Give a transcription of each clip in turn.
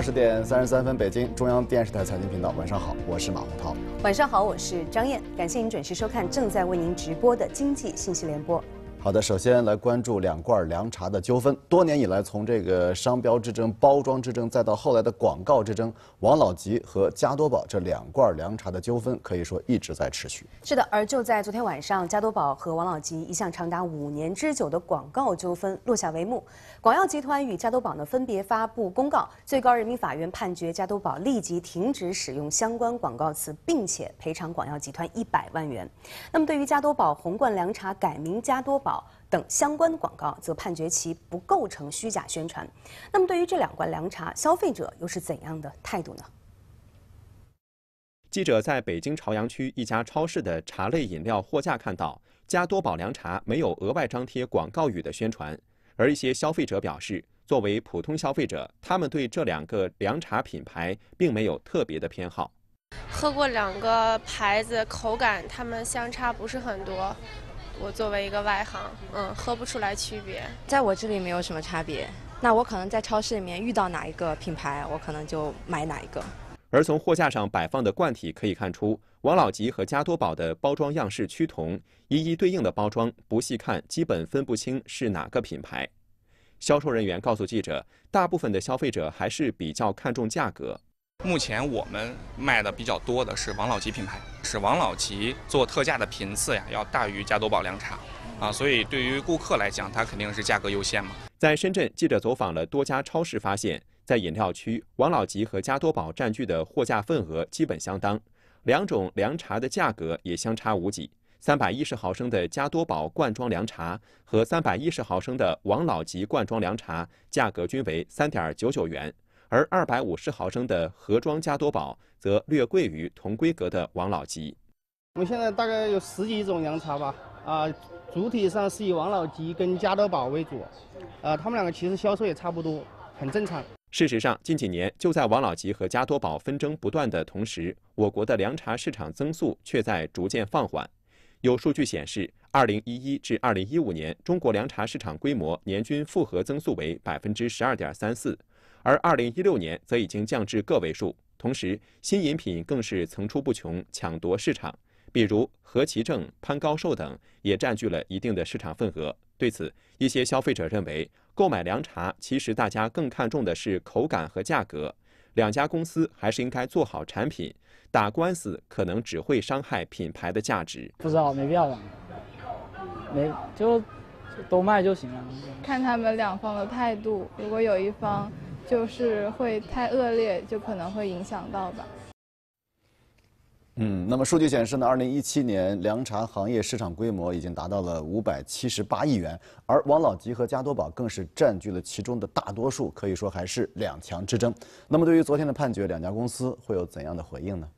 20:33，北京中央电视台财经频道，晚上好，我是马洪涛。晚上好，我是张燕。感谢您准时收看正在为您直播的经济信息联播。好的，首先来关注两罐凉茶的纠纷。多年以来，从这个商标之争、包装之争，再到后来的广告之争，王老吉和加多宝这两罐凉茶的纠纷可以说一直在持续。是的，而就在昨天晚上，加多宝和王老吉一项长达5年之久的广告纠纷落下帷幕。广药集团与加多宝呢分别发布公告，最高人民法院判决加多宝立即停止使用相关广告词，并且赔偿广药集团100万元。那么对于加多宝红罐凉茶改名加多宝等相关广告，则判决其不构成虚假宣传。那么，对于这两罐凉茶，消费者又是怎样的态度呢？记者在北京朝阳区一家超市的茶类饮料货架看到，加多宝凉茶没有额外张贴广告语的宣传，而一些消费者表示，作为普通消费者，他们对这两个凉茶品牌并没有特别的偏好。喝过两个牌子，口感它们相差不是很多。我作为一个外行，喝不出来区别，在我这里没有什么差别。那我可能在超市里面遇到哪一个品牌，我可能就买哪一个。而从货架上摆放的罐体可以看出，王老吉和加多宝的包装样式趋同，一一对应的包装，不细看基本分不清是哪个品牌。销售人员告诉记者，大部分的消费者还是比较看重价格。目前我们卖的比较多的是王老吉品牌，是王老吉做特价的频次呀，要大于加多宝凉茶，所以对于顾客来讲，它肯定是价格优先嘛。在深圳，记者走访了多家超市，发现，在饮料区，王老吉和加多宝占据的货架份额基本相当，两种凉茶的价格也相差无几。310毫升的加多宝罐装凉茶和310毫升的王老吉罐装凉茶价格均为3.99元。而250毫升的盒装加多宝则略贵于同规格的王老吉。我们现在大概有10几种凉茶吧，主体上是以王老吉跟加多宝为主，他们两个其实销售也差不多，很正常。事实上，近几年就在王老吉和加多宝纷争不断的同时，我国的凉茶市场增速却在逐渐放缓。有数据显示，2011至2015年，中国凉茶市场规模年均复合增速为12.34%。而2016年则已经降至个位数，同时新饮品更是层出不穷，抢夺市场，比如何其正、潘高寿等也占据了一定的市场份额。对此，一些消费者认为，购买凉茶其实大家更看重的是口感和价格，两家公司还是应该做好产品，打官司可能只会伤害品牌的价值。不知道，没必要吧，就都卖就行了。看他们两方的态度，如果有一方就是会太恶劣，就可能会影响到吧。那么数据显示呢，2017年凉茶行业市场规模已经达到了578亿元，而王老吉和加多宝更是占据了其中的大多数，可以说还是两强之争。那么对于昨天的判决，两家公司会有怎样的回应呢？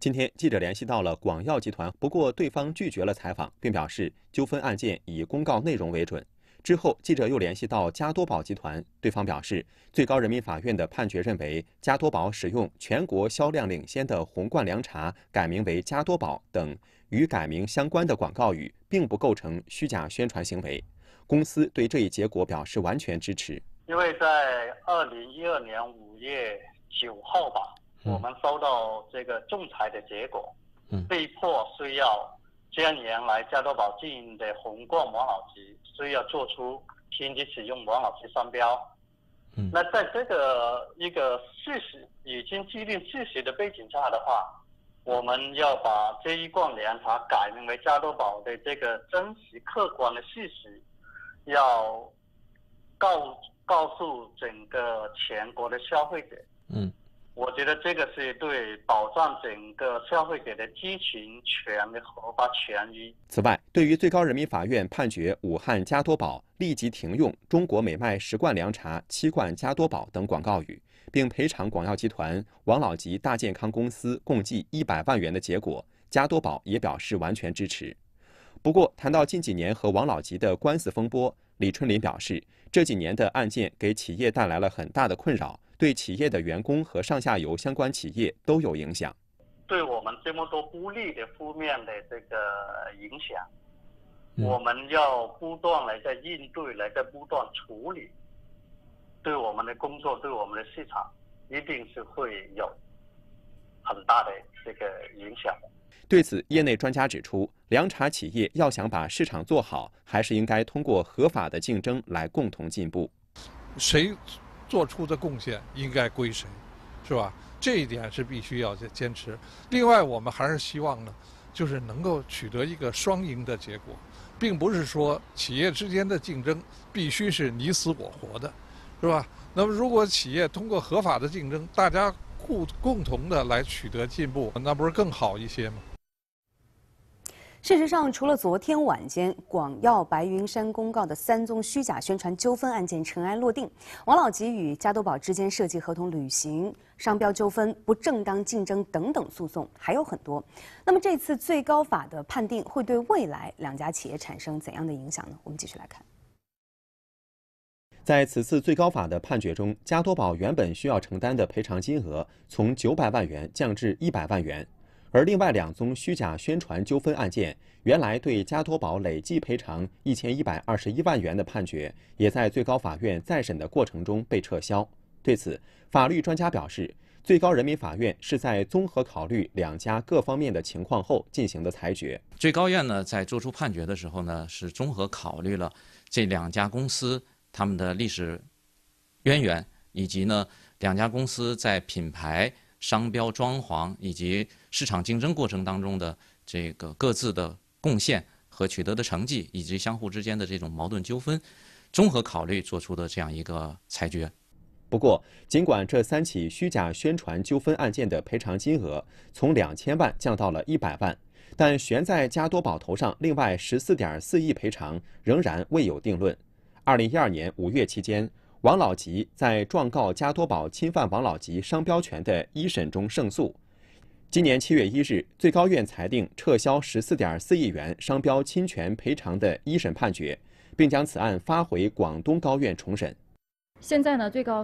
今天记者联系到了广药集团，不过对方拒绝了采访，并表示纠纷案件以公告内容为准。之后，记者又联系到加多宝集团，对方表示，最高人民法院的判决认为，加多宝使用全国销量领先的红罐凉茶改名为加多宝等与改名相关的广告语，并不构成虚假宣传行为。公司对这一结果表示完全支持。因为在2012年5月9号吧，我们收到这个仲裁的结果，被迫需要。将原来加多宝经营的红罐王老吉需要做出停止使用王老吉商标。那在这个一个事实已经既定事实的背景下的话，我们要把这一罐凉茶改名为加多宝的这个真实客观的事实，要告诉整个全国的消费者。我觉得这个是对保障整个消费者的知情权的合法权益。此外，对于最高人民法院判决武汉加多宝立即停用中国每卖10罐凉茶、7罐加多宝等广告语，并赔偿广药集团、王老吉大健康公司共计100万元的结果，加多宝也表示完全支持。不过，谈到近几年和王老吉的官司风波，李春林表示，这几年的案件给企业带来了很大的困扰。对企业的员工和上下游相关企业都有影响，对我们这么多不利的负面的这个影响，我们要不断来在应对，来在不断处理。对我们的工作，对我们的市场一定是会有很大的这个影响。对此，业内专家指出，凉茶企业要想把市场做好，还是应该通过合法的竞争来共同进步。谁做出的贡献应该归谁，是吧？这一点是必须要坚持。另外，我们还是希望呢，就是能够取得一个双赢的结果，并不是说企业之间的竞争必须是你死我活的，是吧？那么，如果企业通过合法的竞争，大家共同的来取得进步，那不是更好一些吗？事实上，除了昨天晚间广药白云山公告的三宗虚假宣传纠纷案件尘埃落定，王老吉与加多宝之间涉及合同履行、商标纠纷、不正当竞争等等诉讼还有很多。那么，这次最高法的判定会对未来两家企业产生怎样的影响呢？我们继续来看。在此次最高法的判决中，加多宝原本需要承担的赔偿金额从900万元降至100万元。而另外两宗虚假宣传纠纷案件，原来对加多宝累计赔偿1121万元的判决，也在最高法院再审的过程中被撤销。对此，法律专家表示，最高人民法院是在综合考虑两家各方面的情况后进行的裁决。最高院呢，在作出判决的时候呢，是综合考虑了这两家公司他们的历史渊源，以及呢两家公司在品牌、商标、装潢以及市场竞争过程当中的这个各自的贡献和取得的成绩，以及相互之间的这种矛盾纠纷，综合考虑做出的这样一个裁决。不过，尽管这三起虚假宣传纠纷案件的赔偿金额从2000万降到了100万，但悬在加多宝头上另外14.4亿赔偿仍然未有定论。2012年5月期间，王老吉在状告加多宝侵犯王老吉商标权的一审中胜诉。今年7月1日，最高院裁定撤销14.4亿元商标侵权赔偿的一审判决，并将此案发回广东高院重审。现在呢，最高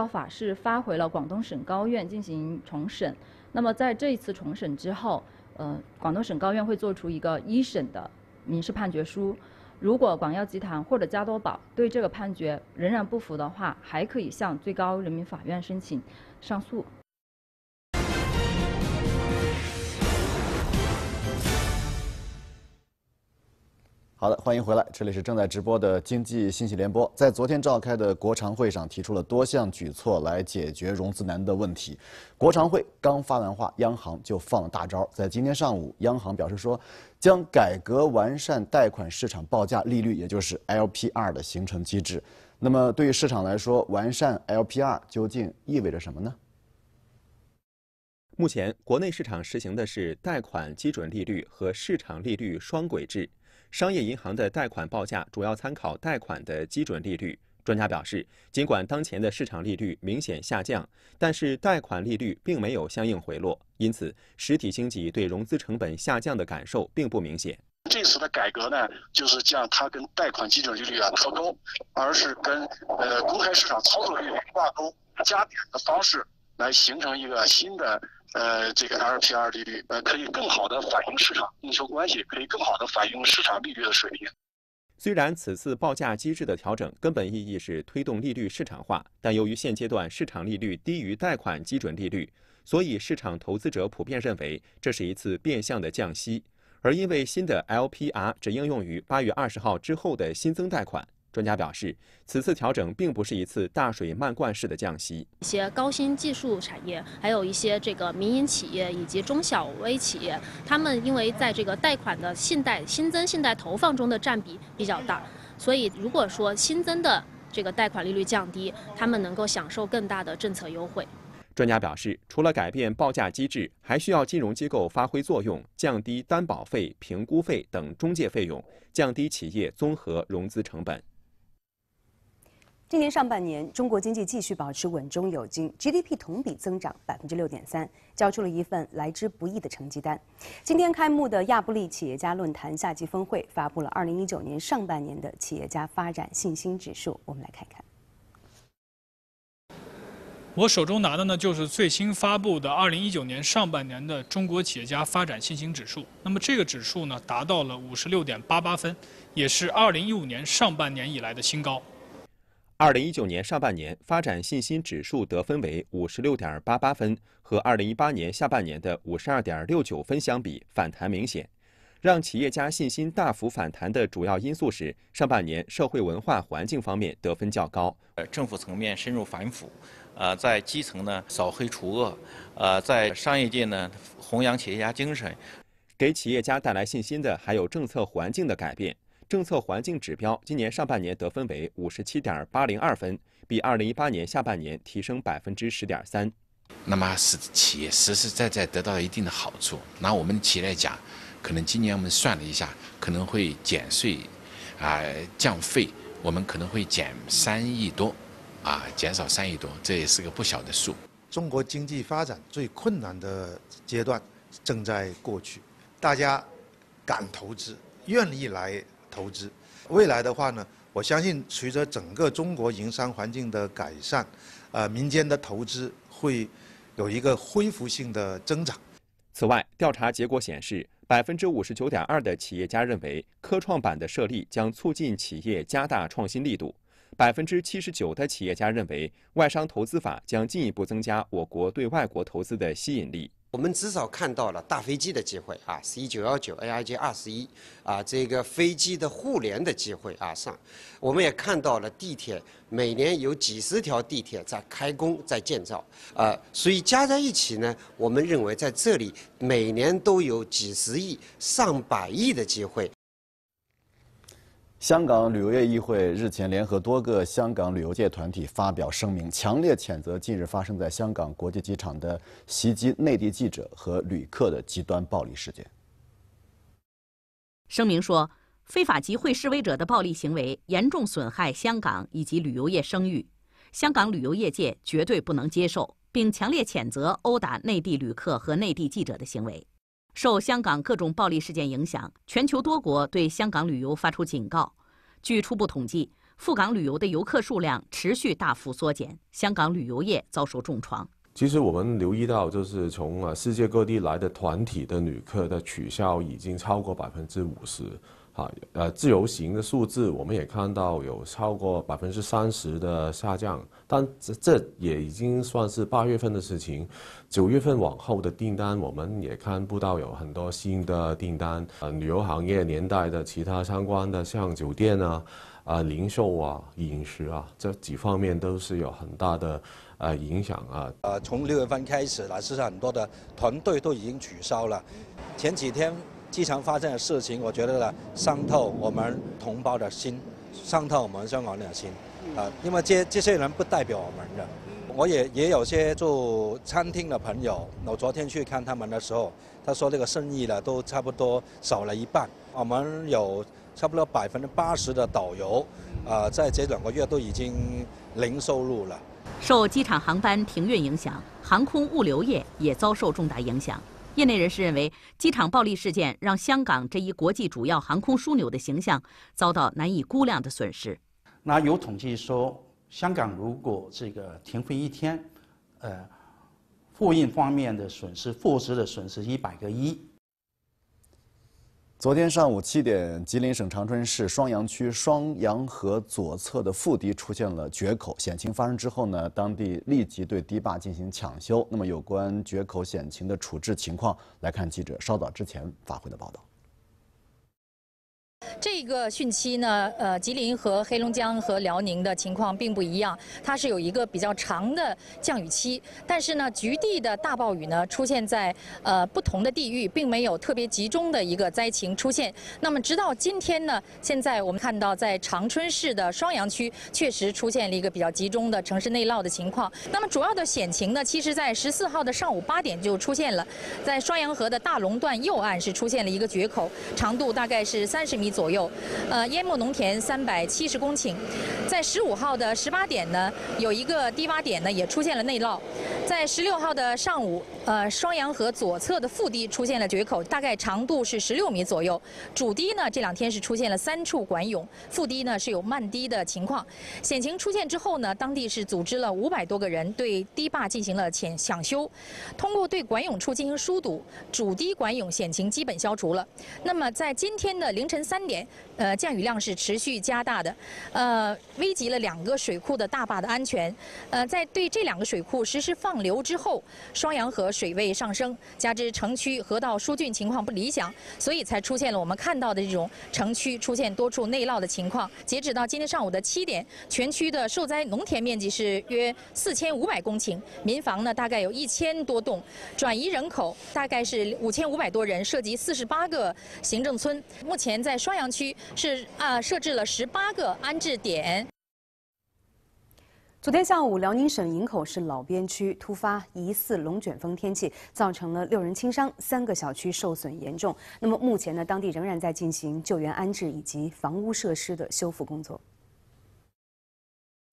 法是发回了广东省高院进行重审。那么在这一次重审之后，广东省高院会做出一个一审的民事判决书。如果广药集团或者加多宝对这个判决仍然不服的话，还可以向最高人民法院申请上诉。好的，欢迎回来，这里是正在直播的经济信息联播。在昨天召开的国常会上，提出了多项举措来解决融资难的问题。国常会刚发完话，央行就放了大招。在今天上午，央行表示说，将改革完善贷款市场报价利率，也就是 LPR 的形成机制。那么，对于市场来说，完善 LPR 究竟意味着什么呢？目前，国内市场实行的是贷款基准利率和市场利率双轨制。商业银行的贷款报价主要参考贷款的基准利率。专家表示，尽管当前的市场利率明显下降，但是贷款利率并没有相应回落，因此实体经济对融资成本下降的感受并不明显。这次的改革呢，就是将它跟贷款基准利率脱钩，而是跟公开市场操作利率挂钩，加点的方式来形成一个新的。这个 LPR 利率可以更好的反映市场供求关系，可以更好的反映市场利率的水平。虽然此次报价机制的调整根本意义是推动利率市场化，但由于现阶段市场利率低于贷款基准利率，所以市场投资者普遍认为这是一次变相的降息。而因为新的 LPR 只应用于8月20号之后的新增贷款。专家表示，此次调整并不是一次大水漫灌式的降息。一些高新技术产业，还有一些这个民营企业以及中小微企业，他们因为在这个贷款的新增信贷投放中的占比比较大，所以如果说新增的这个贷款利率降低，他们能够享受更大的政策优惠。专家表示，除了改变报价机制，还需要金融机构发挥作用，降低担保费、评估费等中介费用，降低企业综合融资成本。今年上半年，中国经济继续保持稳中有增 ，GDP 同比增长6.3%，交出了一份来之不易的成绩单。今天开幕的亚布力企业家论坛夏季峰会发布了2019年上半年的企业家发展信心指数，我们来看看。我手中拿的呢，就是最新发布的2019年上半年的中国企业家发展信心指数。那么这个指数呢，达到了56.88分，也是2015年上半年以来的新高。2019年上半年发展信心指数得分为 56.88 分，和2018年下半年的 52.69 分相比，反弹明显。让企业家信心大幅反弹的主要因素是，上半年社会文化环境方面得分较高。政府层面深入反腐，在基层呢扫黑除恶，在商业界呢弘扬企业家精神。给企业家带来信心的还有政策环境的改变。 政策环境指标今年上半年得分为 57.802 分，比2018年下半年提升 10.3%。那么使企业实实在在得到一定的好处。拿我们企业来讲，可能今年我们算了一下，可能会减税，降费，我们可能会减3亿多，减少3亿多，这也是个不小的数。中国经济发展最困难的阶段正在过去，大家敢投资，愿意来。 投资，未来的话呢，我相信随着整个中国营商环境的改善，民间的投资会有一个恢复性的增长。此外，调查结果显示，59.2%的企业家认为科创板的设立将促进企业加大创新力度；79%的企业家认为外商投资法将进一步增加我国对外国投资的吸引力。 我们至少看到了大飞机的机会啊，C919、AIG-21啊，这个飞机的互联的机会啊上，我们也看到了地铁每年有几十条地铁在开工在建造啊，所以加在一起呢，我们认为在这里每年都有几十亿、上百亿的机会。 香港旅游业议会日前联合多个香港旅游界团体发表声明，强烈谴责近日发生在香港国际机场的袭击内地记者和旅客的极端暴力事件。声明说，非法集会示威者的暴力行为严重损害香港以及旅游业声誉，香港旅游业界绝对不能接受，并强烈谴责殴打内地旅客和内地记者的行为。 受香港各种暴力事件影响，全球多国对香港旅游发出警告。据初步统计，赴港旅游的游客数量持续大幅缩减，香港旅游业遭受重创。其实我们留意到，就是从世界各地来的团体的旅客的取消已经超过50%，自由行的数字我们也看到有超过30%的下降，但这也已经算是8月份的事情。 9月份往后的订单，我们也看不到有很多新的订单。旅游行业连带的其他相关的，像酒店啊、零售啊、饮食啊这几方面都是有很大的影响啊。从6月份开始呢，实际上很多的团队都已经取消了。前几天机场发生的事情，我觉得呢，伤透我们同胞的心，伤透我们香港人的心啊，因为这些人不代表我们的。 我也有些做餐厅的朋友，我昨天去看他们的时候，他说这个生意呢都差不多少了一半。我们有差不多80%的导游，在这2个月都已经零收入了。受机场航班停运影响，航空物流业也遭受重大影响。业内人士认为，机场暴力事件让香港这一国际主要航空枢纽的形象遭到难以估量的损失。那有统计说。 香港如果这个停飞1天，货运方面的损失，货值的损失100个亿。昨天上午7点，吉林省长春市双阳区双阳河左侧的腹堤出现了决口，险情发生之后呢，当地立即对堤坝进行抢修。那么有关决口险情的处置情况，来看记者稍早之前发回的报道。 这个汛期呢，吉林和黑龙江和辽宁的情况并不一样，它是有一个比较长的降雨期，但是呢，局地的大暴雨呢出现在不同的地域，并没有特别集中的一个灾情出现。那么直到今天呢，现在我们看到在长春市的双阳区确实出现了一个比较集中的城市内涝的情况。那么主要的险情呢，其实在14号的上午8点就出现了，在双阳河的大龙段右岸是出现了一个决口，长度大概是30米左右。 左右，淹没农田370公顷，在15号的18点呢，有一个低洼点呢也出现了内涝，在16号的上午，双阳河左侧的腹堤出现了决口，大概长度是16米左右。主堤呢，这两天是出现了3处管涌，腹堤呢是有漫堤的情况。险情出现之后呢，当地是组织了500多个人对堤坝进行了抢修，通过对管涌处进行疏堵，主堤管涌险情基本消除了。那么在今天的凌晨3点，降雨量是持续加大的，危及了2个水库的大坝的安全。在对这2个水库实施放流之后，双阳河水位上升，加之城区河道疏浚情况不理想，所以才出现了我们看到的这种城区出现多处内涝的情况。截止到今天上午的7点，全区的受灾农田面积是约4500公顷，民房呢大概有1000多栋，转移人口大概是5500多人，涉及48个行政村。目前在双阳区是设置了18个安置点。 昨天下午，辽宁省营口市老边区突发疑似龙卷风天气，造成了6人轻伤，3个小区受损严重。那么目前呢，当地仍然在进行救援安置以及房屋设施的修复工作。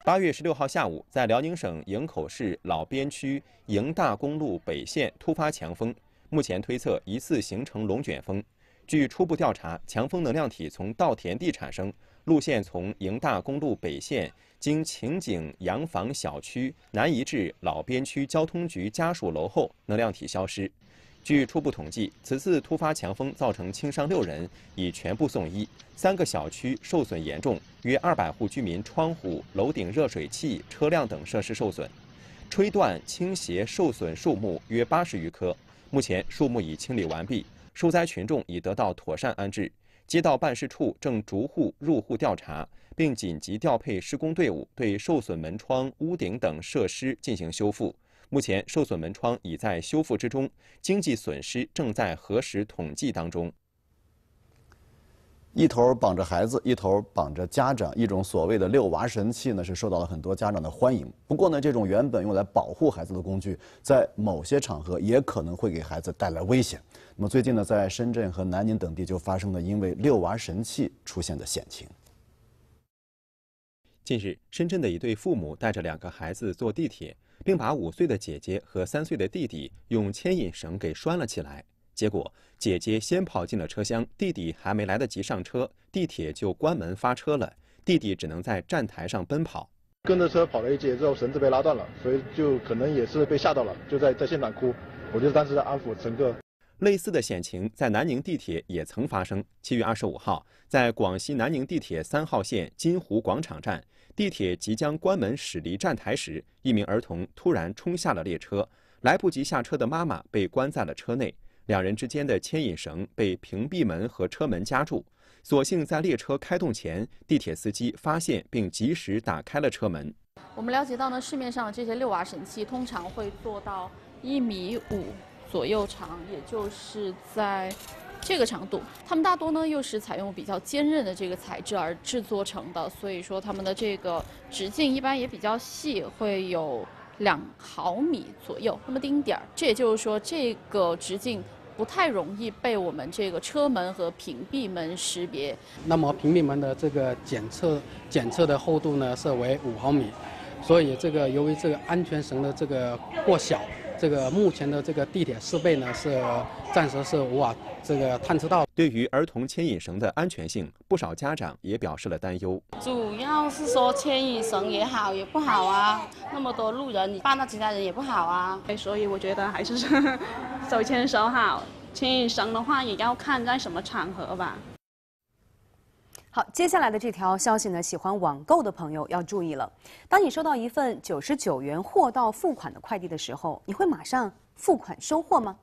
8月16号下午，在辽宁省营口市老边区营大公路北线突发强风，目前推测疑似形成龙卷风。据初步调查，强风能量体从稻田地产生，路线从营大公路北线。 经秦井洋房小区南移至老边区交通局家属楼后，能量体消失。据初步统计，此次突发强风造成轻伤6人，已全部送医；3个小区受损严重，约200户居民窗户、楼顶热水器、车辆等设施受损。吹断、倾斜受损树木约80余棵，目前树木已清理完毕，受灾群众已得到妥善安置。街道办事处正逐户入户调查。 并紧急调配施工队伍，对受损门窗、屋顶等设施进行修复。目前，受损门窗已在修复之中，经济损失正在核实统计当中。一头绑着孩子，一头绑着家长，一种所谓的“遛娃神器”呢，是受到了很多家长的欢迎。不过呢，这种原本用来保护孩子的工具，在某些场合也可能会给孩子带来危险。那么最近呢，在深圳和南宁等地就发生了因为“遛娃神器”出现的险情。 近日，深圳的一对父母带着2个孩子坐地铁，并把5岁的姐姐和3岁的弟弟用牵引绳给拴了起来。结果，姐姐先跑进了车厢，弟弟还没来得及上车，地铁就关门发车了，弟弟只能在站台上奔跑。跟着车跑了一截之后，绳子被拉断了，所以就可能也是被吓到了，就在现场哭。我就当时在安抚乘客。 类似的险情在南宁地铁也曾发生。7月25号，在广西南宁地铁3号线金湖广场站，地铁即将关门驶离站台时，一名儿童突然冲下了列车，来不及下车的妈妈被关在了车内，2人之间的牵引绳被屏蔽门和车门夹住。所幸在列车开动前，地铁司机发现并及时打开了车门。我们了解到呢，市面上这些“遛娃神器”通常会做到1.5米。 左右长，也就是在这个长度。它们大多呢又是采用比较坚韧的这个材质而制作成的，所以说它们的这个直径一般也比较细，会有2毫米左右那么丁点儿。这也就是说，这个直径不太容易被我们这个车门和屏蔽门识别。那么屏蔽门的这个检测的厚度呢设为5毫米，所以这个由于这个安全绳的这个过小。 这个目前的这个地铁设备呢，是暂时是无法这个探测到。对于儿童牵引绳的安全性，不少家长也表示了担忧。主要是说牵引绳也好，也不好啊，那么多路人，你绊到其他人也不好啊。所以我觉得还是手牵手好。牵引绳的话，也要看在什么场合吧。 好，接下来的这条消息呢，喜欢网购的朋友要注意了。当你收到一份99元货到付款的快递的时候，你会马上付款收货吗？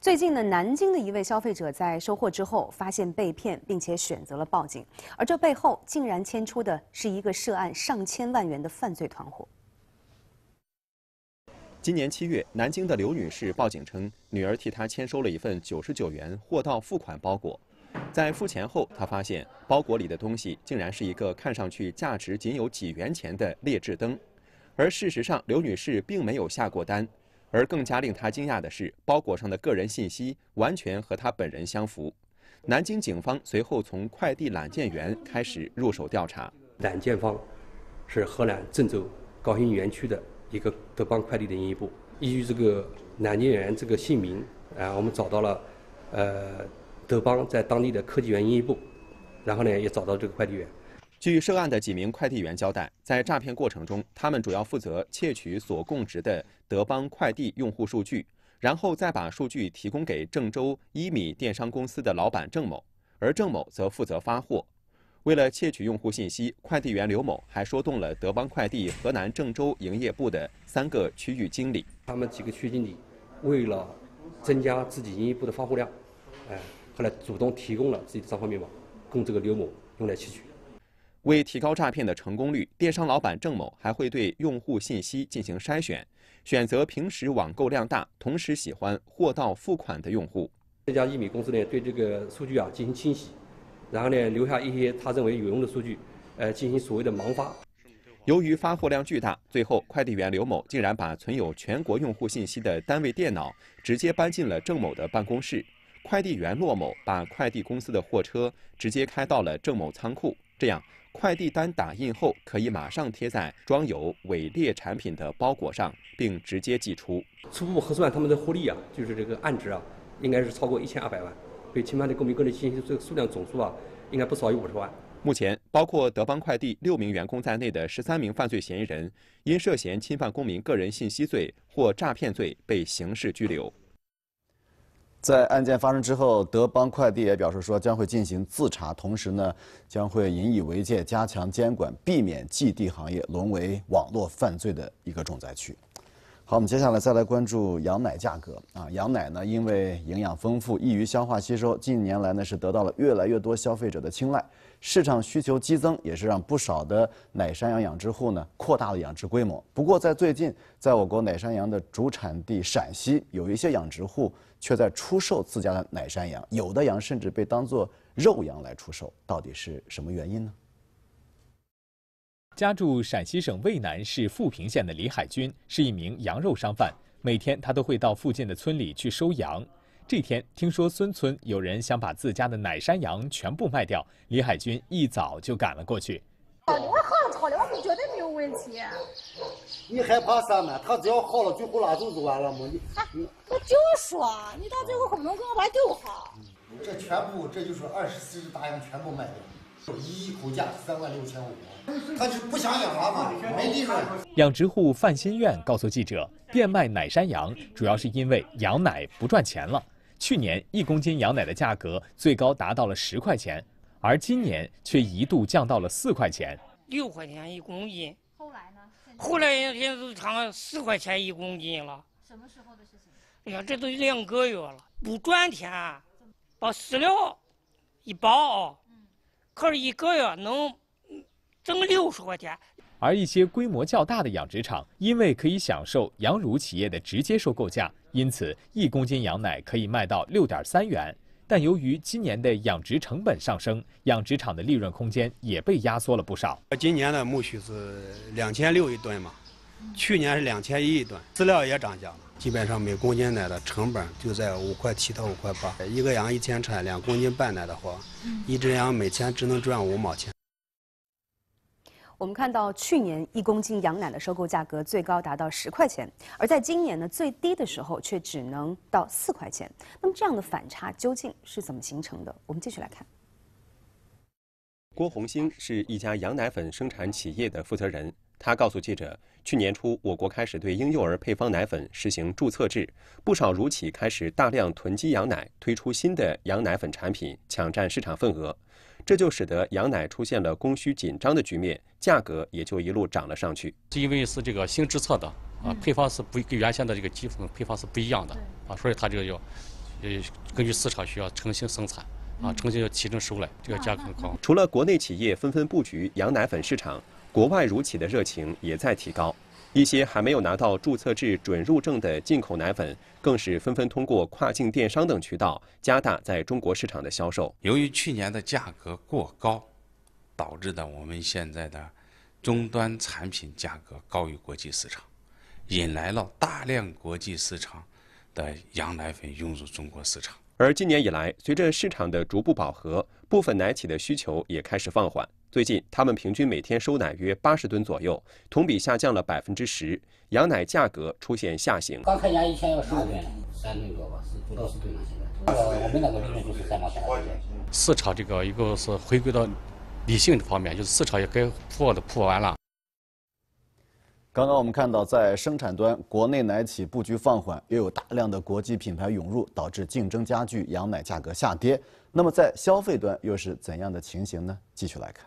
最近呢，南京的一位消费者在收货之后发现被骗，并且选择了报警，而这背后竟然牵出的是一个涉案上千万元的犯罪团伙。今年7月，南京的刘女士报警称，女儿替她签收了一份99元货到付款包裹。 在付钱后，他发现包裹里的东西竟然是一个看上去价值仅有几元钱的劣质灯，而事实上，刘女士并没有下过单。而更加令她惊讶的是，包裹上的个人信息完全和她本人相符。南京警方随后从快递揽件员开始入手调查。揽件方是河南郑州高新园区的一个德邦快递的营业部，依据这个南京人这个姓名啊，我们找到了德邦在当地的科技园营业部，然后呢也找到这个快递员。 据涉案的几名快递员交代，在诈骗过程中，他们主要负责窃取所供职的德邦快递用户数据，然后再把数据提供给郑州一米电商公司的老板郑某，而郑某则负责发货。为了窃取用户信息，快递员刘某还说动了德邦快递河南郑州营业部的3个区域经理。他们几个区经理为了增加自己营业部的发货量，后来主动提供了自己的账号密码，供这个刘某用来窃取。 为提高诈骗的成功率，电商老板郑某还会对用户信息进行筛选，选择平时网购量大、同时喜欢货到付款的用户。这家一米公司呢，对这个数据啊进行清洗，然后呢留下一些他认为有用的数据，进行所谓的盲发。由于发货量巨大，最后快递员刘某竟然把存有全国用户信息的单位电脑直接搬进了郑某的办公室。快递员骆某把快递公司的货车直接开到了郑某仓库，这样。 快递单打印后，可以马上贴在装有伪劣产品的包裹上，并直接寄出。初步核算，他们的获利啊，就是这个案值啊，应该是超过1200万，被侵犯的公民个人信息这个数量总数啊，应该不少于50万。目前，包括德邦快递6名员工在内的13名犯罪嫌疑人，因涉嫌侵犯公民个人信息罪或诈骗罪被刑事拘留。 在案件发生之后，德邦快递也表示说将会进行自查，同时呢将会引以为戒，加强监管，避免寄递行业沦为网络犯罪的一个重灾区。好，我们接下来再来关注羊奶价格啊。羊奶呢，因为营养丰富，易于消化吸收，近年来呢是得到了越来越多消费者的青睐，市场需求激增，也是让不少的奶山羊养殖户呢扩大了养殖规模。不过在最近，在我国奶山羊的主产地陕西，有一些养殖户。 却在出售自家的奶山羊，有的羊甚至被当作肉羊来出售，到底是什么原因呢？家住陕西省渭南市富平县的李海军是一名羊肉商贩，每天他都会到附近的村里去收羊。这天听说孙村有人想把自家的奶山羊全部卖掉，李海军一早就赶了过去。 我好好的，我觉得没有问题。你害怕啥嘛？他只要好了，最后拉走就完了嘛。你我就说，你到最后可不能给我把丢好。这全部，这就是24只大羊全部卖掉，一口价36500。他就不想养了嘛，没利润。养殖户范新愿告诉记者，变卖奶山羊主要是因为羊奶不赚钱了。去年1公斤羊奶的价格最高达到了10块钱。 而今年却一度降到了4块钱，6块钱1公斤。后来呢？后来人家都涨4块钱1公斤了。什么时候的事情？哎呀，这都2个月了，不赚钱，把饲料一包，可是1个月能挣60块钱。而一些规模较大的养殖场，因为可以享受羊乳企业的直接收购价，因此1公斤羊奶可以卖到6.3元。 但由于今年的养殖成本上升，养殖场的利润空间也被压缩了不少。今年的苜蓿是2600一吨嘛，去年是2100一吨，饲料也涨价了，基本上每公斤奶的成本就在5.7到5.8。1个羊1000产2公斤半奶的话，1只羊每天只能赚5毛钱。 我们看到去年1公斤羊奶的收购价格最高达到10块钱，而在今年呢最低的时候却只能到4块钱。那么这样的反差究竟是怎么形成的？我们继续来看。郭红星是一家羊奶粉生产企业的负责人，他告诉记者，去年初我国开始对婴幼儿配方奶粉实行注册制，不少乳企开始大量囤积羊奶，推出新的羊奶粉产品，抢占市场份额。 这就使得羊奶出现了供需紧张的局面，价格也就一路涨了上去。因为是这个新制测的啊，配方是不跟原先的这个基本配方是不一样的啊，所以它这个要，根据市场需要诚信生产啊，诚信要提成收来，这个价格很高。除了国内企业纷纷布局羊奶粉市场，国外乳企的热情也在提高。 一些还没有拿到注册制准入证的进口奶粉，更是纷纷通过跨境电商等渠道加大在中国市场的销售。由于去年的价格过高，导致的我们现在的终端产品价格高于国际市场，引来了大量国际市场的羊奶粉涌入中国市场。而今年以来，随着市场的逐步饱和，部分奶企的需求也开始放缓。最近，他们平均每天收奶约80吨左右，同比下降了10%，羊奶价格出现下行。刚开年1天要15吨，3那个吧，4到4吨了。现在我们那个利润就是3毛钱。市场这个一个是回归到理性的方面，就是市场也该破的破完了。 刚刚我们看到，在生产端，国内奶企布局放缓，又有大量的国际品牌涌入，导致竞争加剧，羊奶价格下跌。那么在消费端又是怎样的情形呢？继续来看，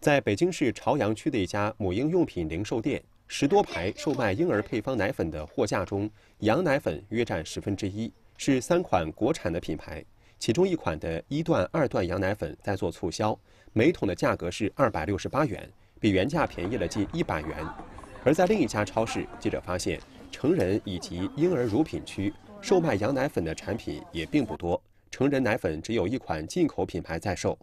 在北京市朝阳区的一家母婴用品零售店，10多排售卖婴儿配方奶粉的货架中，羊奶粉约占1/10，是3款国产的品牌，其中1款的1段、2段羊奶粉在做促销，每桶的价格是268元。 比原价便宜了近100元，而在另一家超市，记者发现，成人以及婴儿乳品区售卖羊奶粉的产品也并不多，成人奶粉只有1款进口品牌在售，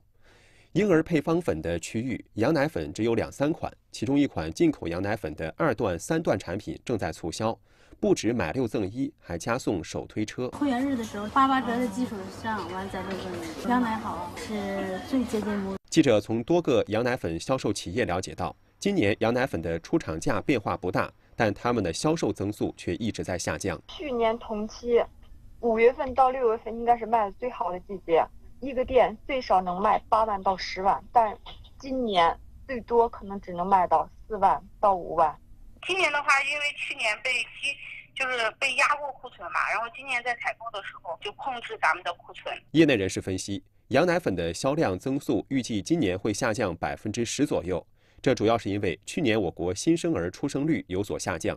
婴儿配方粉的区域，羊奶粉只有2、3款，其中1款进口羊奶粉的2段、3段产品正在促销，不止买6赠1，还加送手推车。会员日的时候8折的基础上，完再6赠1，羊奶好是最接近母乳。 记者从多个羊奶粉销售企业了解到，今年羊奶粉的出厂价变化不大，但他们的销售增速却一直在下降。去年同期，5月份到6月份应该是卖的最好的季节，一个店最少能卖8万到10万，但今年最多可能只能卖到4万到5万。今年的话，因为去年被压过库存嘛，然后今年在采购的时候就控制咱们的库存。业内人士分析。 羊奶粉的销量增速预计今年会下降10%左右，这主要是因为去年我国新生儿出生率有所下降。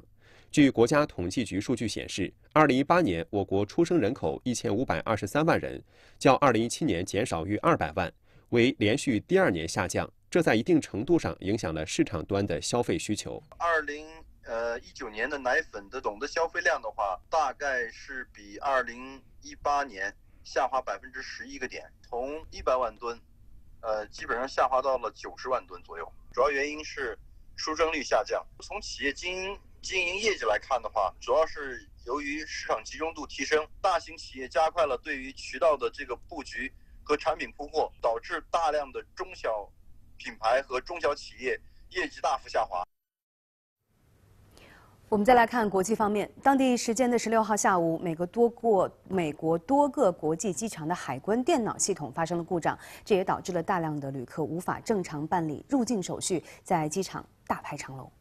据国家统计局数据显示，2018年我国出生人口1523万人，较2017年减少约200万，为连续第2年下降。这在一定程度上影响了市场端的消费需求。2019年的奶粉的总的消费量的话，大概是比2018年。 下滑11%，从100万吨，基本上下滑到了90万吨左右。主要原因是出生率下降。从企业经营业绩来看的话，主要是由于市场集中度提升，大型企业加快了对于渠道的这个布局和产品铺货，导致大量的中小品牌和中小企业业绩大幅下滑。 我们再来看国际方面，当地时间的16号下午，美国多个国际机场的海关电脑系统发生了故障，这也导致了大量的旅客无法正常办理入境手续，在机场大排长龙。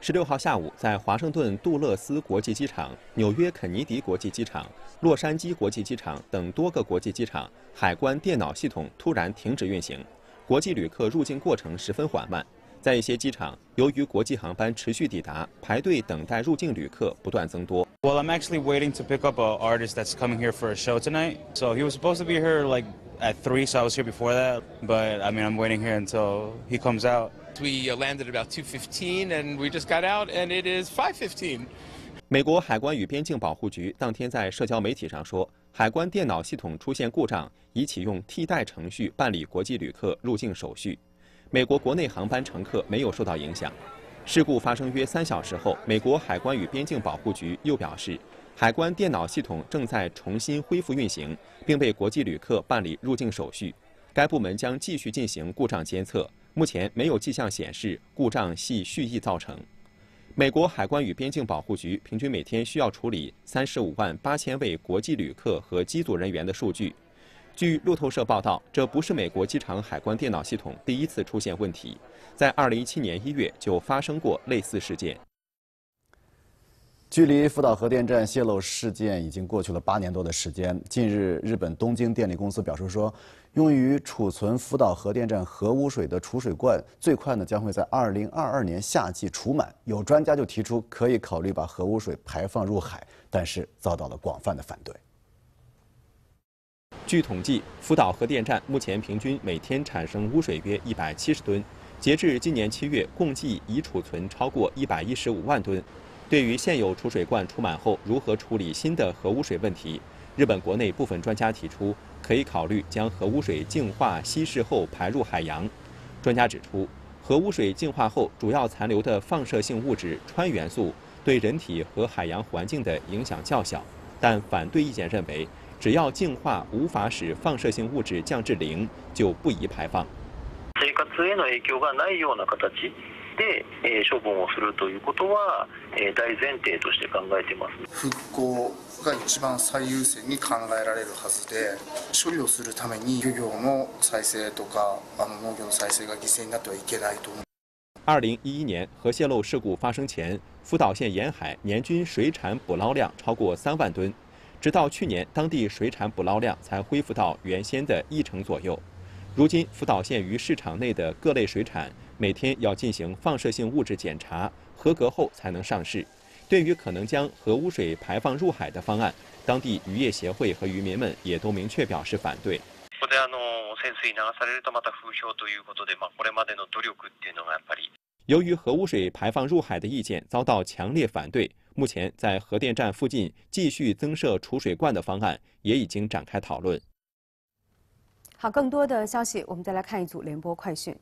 16号下午，在华盛顿杜勒斯国际机场、纽约肯尼迪国际机场、洛杉矶国际机场等多个国际机场，海关电脑系统突然停止运行，国际旅客入境过程十分缓慢。 在一些机场，由于国际航班持续抵达，排队等待入境旅客不断增多。Well, I'm actually waiting to pick up an artist that's coming here for a show tonight. So he was supposed to be here like at 3, so I was here before that. But I mean, I'm waiting here until he comes out. We landed about 2:15, and we just got out, and it is 5:15. 美国海关与边境保护局当天在社交媒体上说，海关电脑系统出现故障，已启用替代程序办理国际旅客入境手续。 美国国内航班乘客没有受到影响。事故发生约3小时后，美国海关与边境保护局又表示，海关电脑系统正在重新恢复运行，并为国际旅客办理入境手续。该部门将继续进行故障监测，目前没有迹象显示故障系蓄意造成。美国海关与边境保护局平均每天需要处理35.8万位国际旅客和机组人员的数据。 据路透社报道，这不是美国机场海关电脑系统第一次出现问题，在2017年1月就发生过类似事件。距离福岛核电站泄漏事件已经过去了8年多的时间。近日，日本东京电力公司表示说，用于储存福岛核电站核污水的储水罐，最快呢将会在2022年夏季储满。有专家就提出可以考虑把核污水排放入海，但是遭到了广泛的反对。 据统计，福岛核电站目前平均每天产生污水约170吨，截至今年7月，共计已储存超过115万吨。对于现有储水罐储满后如何处理新的核污水问题，日本国内部分专家提出，可以考虑将核污水净化稀释后排入海洋。专家指出，核污水净化后主要残留的放射性物质氚元素对人体和海洋环境的影响较小，但反对意见认为。只要净化无法使放射性物质降至零，就不宜排放。生活への影響がないような形で処分をするということは大前提として考えています。復興が一番最優先に考えられるはずで、処理をするために漁業の再生とか農業の再生が犠牲になってはいけないと思う。 2011年核泄漏事故发生前，福岛县沿海年均水产捕捞量超过3万吨，直到去年，当地水产捕捞量才恢复到原先的1成左右。如今，福岛县于市场内的各类水产每天要进行放射性物质检查，合格后才能上市。对于可能将核污水排放入海的方案，当地渔业协会和渔民们也都明确表示反对。 ここで潜水に流されるとまた風評ということで、これまでの努力っていうのがやっぱり。由于核污水排放入海的意见遭到强烈反对，目前在核电站附近继续增设储水罐的方案也已经展开讨论。好，更多的消息，我们再来看一组联播快讯。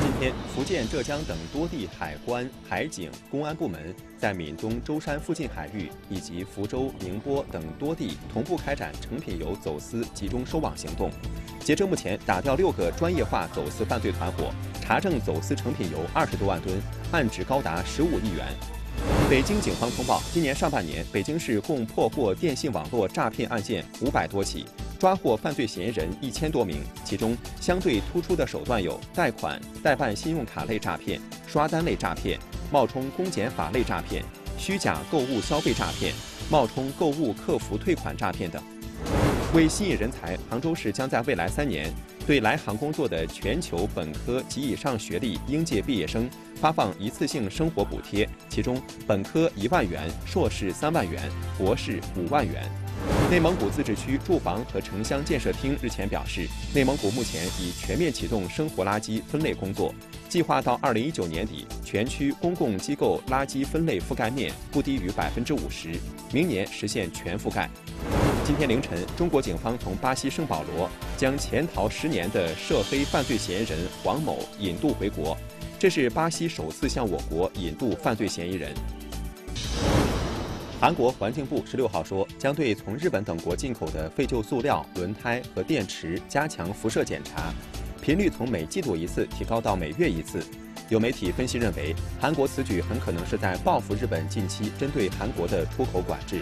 今天，福建、浙江等多地海关、海警、公安部门在闽东舟山附近海域以及福州、宁波等多地同步开展成品油走私集中收网行动。截至目前，打掉6个专业化走私犯罪团伙，查证走私成品油20多万吨，案值高达15亿元。北京警方通报，今年上半年，北京市共破获电信网络诈骗案件500多起。 抓获犯罪嫌疑人1000多名，其中相对突出的手段有贷款、代办信用卡类诈骗、刷单类诈骗、冒充公检法类诈骗、虚假购物消费诈骗、冒充购物客服退款诈骗等。为吸引人才，杭州市将在未来3年对来杭工作的全球本科及以上学历应届毕业生发放一次性生活补贴，其中本科1万元，硕士3万元，博士5万元。 内蒙古自治区住房和城乡建设厅日前表示，内蒙古目前已全面启动生活垃圾分类工作，计划到2019年底，全区公共机构垃圾分类覆盖面不低于50%，明年实现全覆盖。今天凌晨，中国警方从巴西圣保罗将潜逃10年的涉黑犯罪嫌疑人黄某引渡回国，这是巴西首次向我国引渡犯罪嫌疑人。 韩国环境部16号说，将对从日本等国进口的废旧塑料、轮胎和电池加强辐射检查，频率从每季度1次提高到每月1次。有媒体分析认为，韩国此举很可能是在报复日本近期针对韩国的出口管制。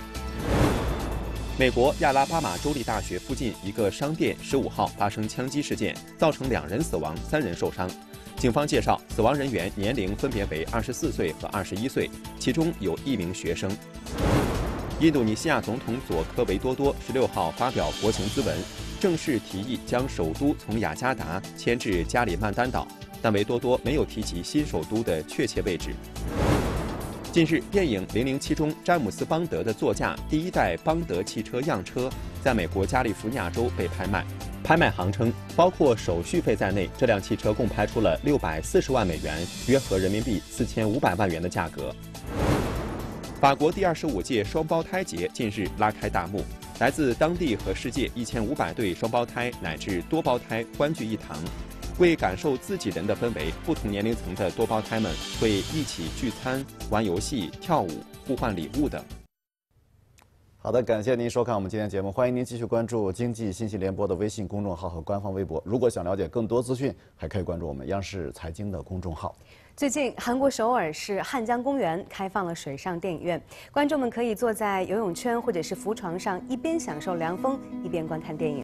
美国亚拉巴马州立大学附近一个商店15号发生枪击事件，造成2人死亡、3人受伤。 警方介绍，死亡人员年龄分别为24岁和21岁，其中有1名学生。印度尼西亚总统佐科维多多16号发表国情咨文，正式提议将首都从雅加达迁至加里曼丹岛，但维多多没有提及新首都的确切位置。近日，电影《007》中詹姆斯·邦德的座驾第1代邦德汽车样车，在美国加利福尼亚州被拍卖。 拍卖行称，包括手续费在内，这辆汽车共拍出了640万美元，约合人民币4500万元的价格。法国第25届双胞胎节近日拉开大幕，来自当地和世界1500对双胞胎乃至多胞胎欢聚一堂，为感受自己人的氛围，不同年龄层的多胞胎们会一起聚餐、玩游戏、跳舞、互换礼物等。 好的，感谢您收看我们今天节目，欢迎您继续关注经济信息联播的微信公众号和官方微博。如果想了解更多资讯，还可以关注我们央视财经的公众号。最近，韩国首尔市汉江公园开放了水上电影院，观众们可以坐在游泳圈或者是浮床上，一边享受凉风，一边观看电影。